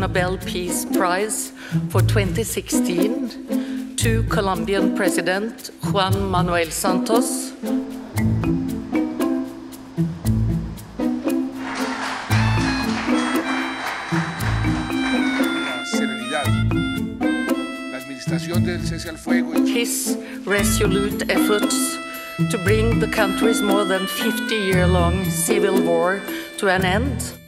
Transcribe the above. Nobel Peace Prize for 2016 to Colombian President Juan Manuel Santos. His resolute efforts to bring the country's more than 50-year-long civil war to an end.